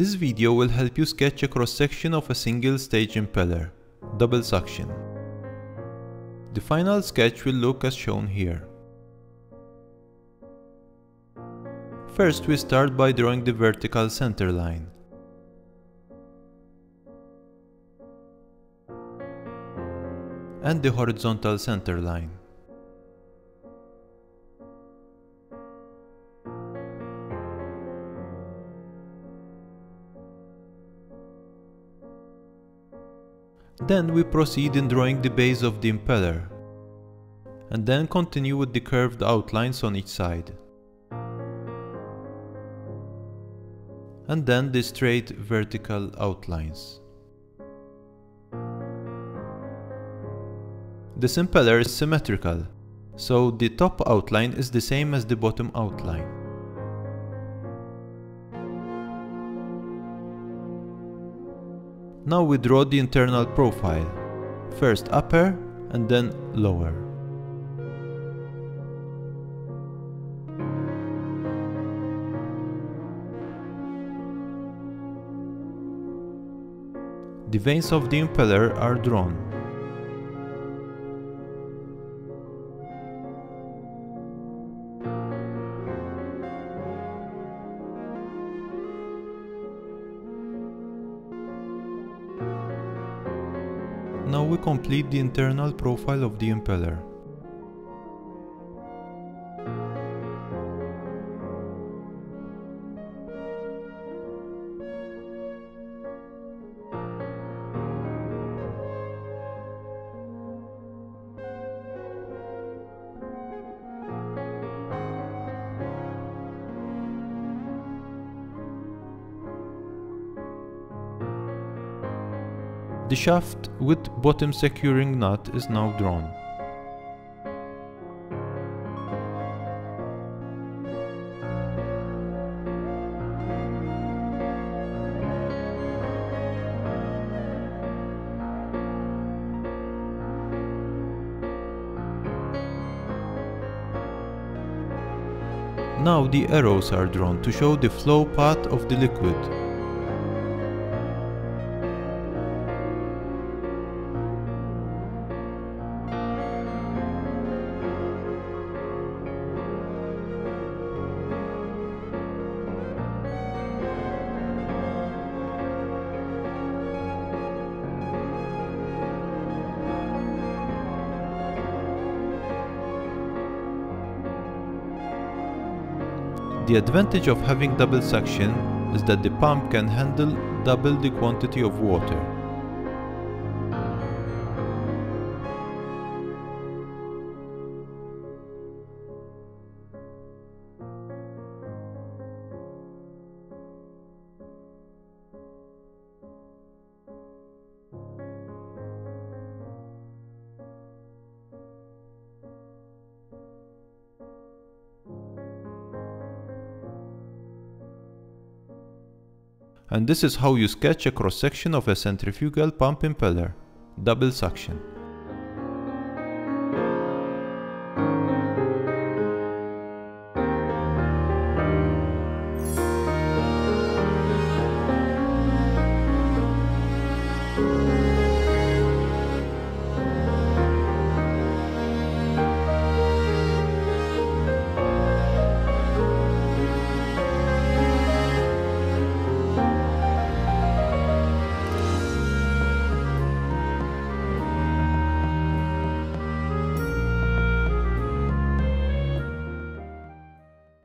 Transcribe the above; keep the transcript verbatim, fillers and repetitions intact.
This video will help you sketch a cross-section of a single stage impeller, double suction. The final sketch will look as shown here. First, we start by drawing the vertical center line. And the horizontal center line. Then we proceed in drawing the base of the impeller, and then continue with the curved outlines on each side, and then the straight vertical outlines. This impeller is symmetrical, so the top outline is the same as the bottom outline. Now we draw the internal profile, first upper and then lower. The veins of the impeller are drawn. Now we complete the internal profile of the impeller. The shaft with bottom securing nut is now drawn. Now the arrows are drawn to show the flow path of the liquid. The advantage of having double suction is that the pump can handle double the quantity of water. And this is how you sketch a cross-section of a centrifugal pump impeller, double suction.